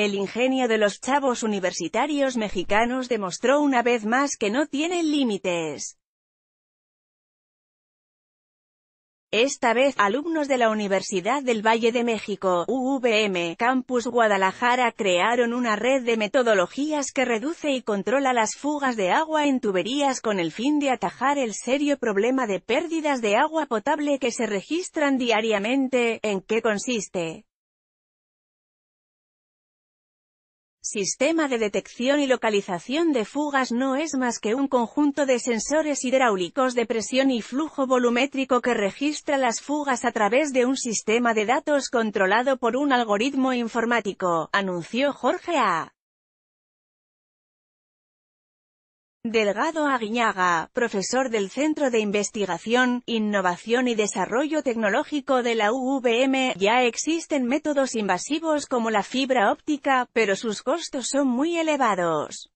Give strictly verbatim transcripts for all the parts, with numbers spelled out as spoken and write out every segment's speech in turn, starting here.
El ingenio de los chavos universitarios mexicanos demostró una vez más que no tienen límites. Esta vez, alumnos de la Universidad del Valle de México, U V M, Campus Guadalajara crearon una red de metodologías que reduce y controla las fugas de agua en tuberías con el fin de atajar el serio problema de pérdidas de agua potable que se registran diariamente. ¿En qué consiste? Sistema de detección y localización de fugas no es más que un conjunto de sensores hidráulicos de presión y flujo volumétrico que registra las fugas a través de un sistema de datos controlado por un algoritmo informático, anunció Jorge A. Delgado Aguiñaga, profesor del Centro de Investigación, Innovación y Desarrollo Tecnológico de la U V M. Ya existen métodos invasivos como la fibra óptica, pero sus costos son muy elevados.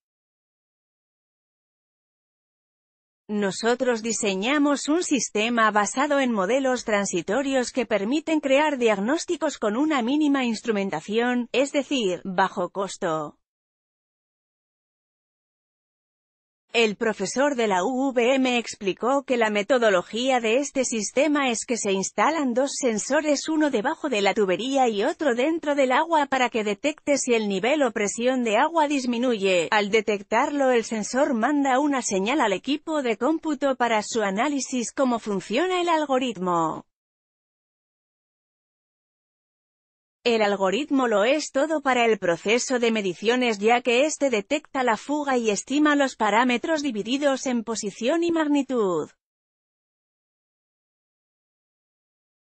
Nosotros diseñamos un sistema basado en modelos transitorios que permiten crear diagnósticos con una mínima instrumentación, es decir, bajo costo. El profesor de la U V M explicó que la metodología de este sistema es que se instalan dos sensores, uno debajo de la tubería y otro dentro del agua, para que detecte si el nivel o presión de agua disminuye. Al detectarlo, el sensor manda una señal al equipo de cómputo para su análisis. ¿Cómo funciona el algoritmo? El algoritmo lo es todo para el proceso de mediciones, ya que éste detecta la fuga y estima los parámetros divididos en posición y magnitud.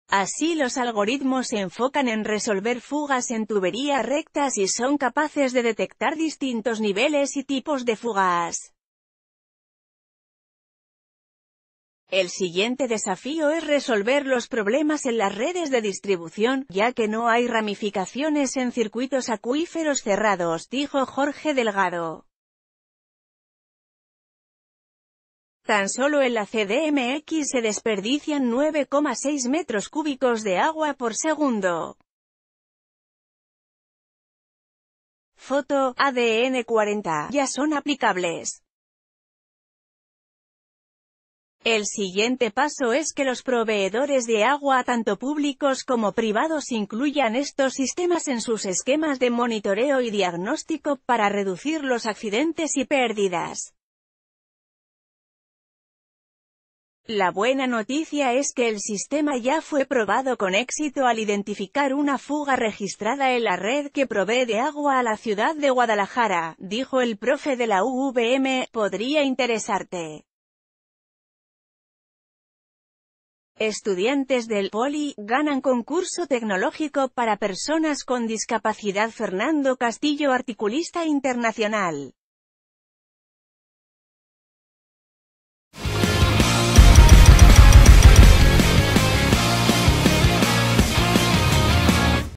Así, los algoritmos se enfocan en resolver fugas en tuberías rectas y son capaces de detectar distintos niveles y tipos de fugas. El siguiente desafío es resolver los problemas en las redes de distribución, ya que no hay ramificaciones en circuitos acuíferos cerrados, dijo Jorge Delgado. Tan solo en la C D M X se desperdician nueve coma seis metros cúbicos de agua por segundo. Foto, A D N cuarenta, ya son aplicables. El siguiente paso es que los proveedores de agua, tanto públicos como privados, incluyan estos sistemas en sus esquemas de monitoreo y diagnóstico para reducir los accidentes y pérdidas. La buena noticia es que el sistema ya fue probado con éxito al identificar una fuga registrada en la red que provee de agua a la ciudad de Guadalajara, dijo el profe de la U V M. Podría interesarte. Estudiantes del Poli ganan concurso tecnológico para personas con discapacidad. Fernando Castillo, articulista internacional.